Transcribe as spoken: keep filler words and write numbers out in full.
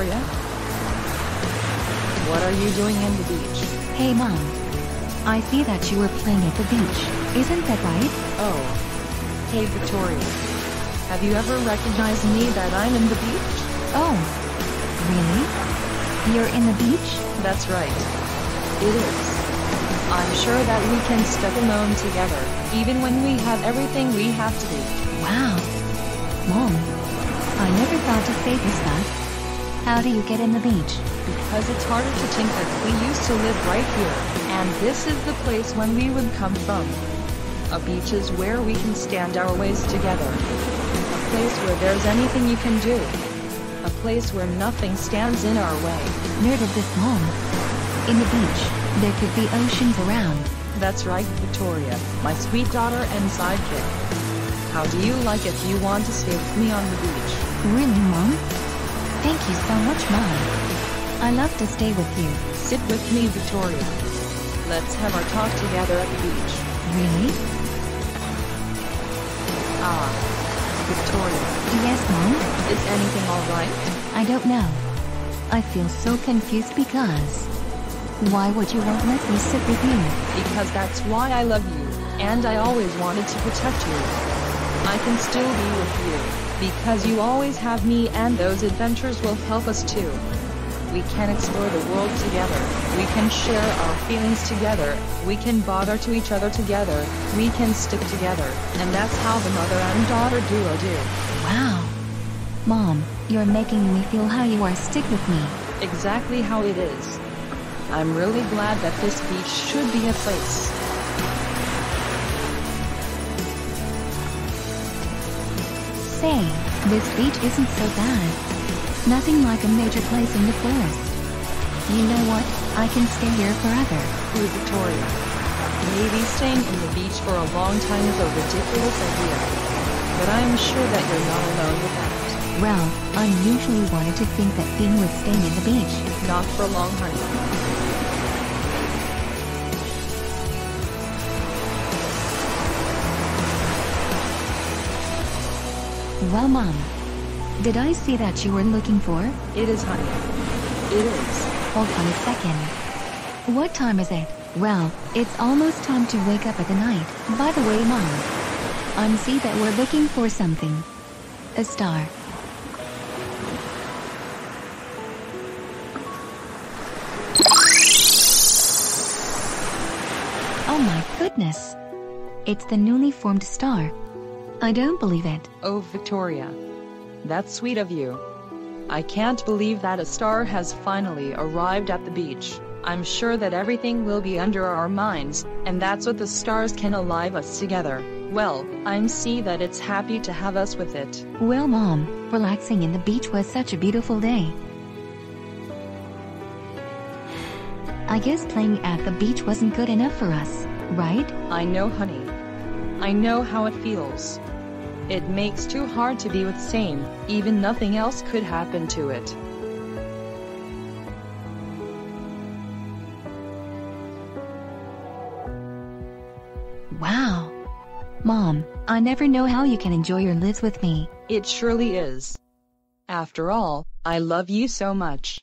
Victoria. What are you doing in the beach? Hey Mom, I see that you were playing at the beach, isn't that right? Oh. Hey Victoria, have you ever recognized me that I'm in the beach? Oh, really? You're in the beach? That's right. It is. I'm sure that we can step alone together, even when we have everything we have to do. Wow. Mom, I never thought to say this, but how do you get in the beach? Because it's harder to think that we used to live right here, and this is the place when we would come from. A beach is where we can stand our ways together. A place where there's anything you can do. A place where nothing stands in our way. Nerd of this, Mom. In the beach, there could be oceans around. That's right, Victoria, my sweet daughter and sidekick. How do you like if you want to stay with me on the beach? Really, Mom? Thank you so much, Mom. I love to stay with you. Sit with me, Victoria. Let's have our talk together at the beach. Really? Ah, Victoria. Yes, Mom? Is anything all right? I don't know. I feel so confused because... why would you won't let me sit with you? Because that's why I love you, and I always wanted to protect you. I can still be with you, because you always have me, and those adventures will help us too. We can explore the world together, we can share our feelings together, we can bother to each other together, we can stick together, and that's how the mother and daughter duo do. Wow. Mom, you're making me feel how you are stick with me. Exactly how it is. I'm really glad that this beach should be a place say, this beach isn't so bad. Nothing like a major place in the forest. You know what? I can stay here forever. Ooh, Victoria. Maybe staying in the beach for a long time is a ridiculous idea. But I'm sure that you're not alone with that. Well, I usually wanted to think that being with staying in the beach. Not for long, honey. Well, Mom, did I see that you were looking for? It is, honey. It is. Hold on a second. What time is it? Well, it's almost time to wake up at the night. By the way, Mom, I see that we're looking for something. A star. Oh my goodness. It's the newly formed star. I don't believe it. Oh, Victoria. That's sweet of you. I can't believe that a star has finally arrived at the beach. I'm sure that everything will be under our minds, and that's what the stars can alive us together. Well, I see that it's happy to have us with it. Well, Mom, relaxing in the beach was such a beautiful day. I guess playing at the beach wasn't good enough for us, right? I know, honey. I know how it feels. It makes too hard to be with same, even nothing else could happen to it. Wow. Mom, I never know how you can enjoy your lives with me. It surely is. After all, I love you so much.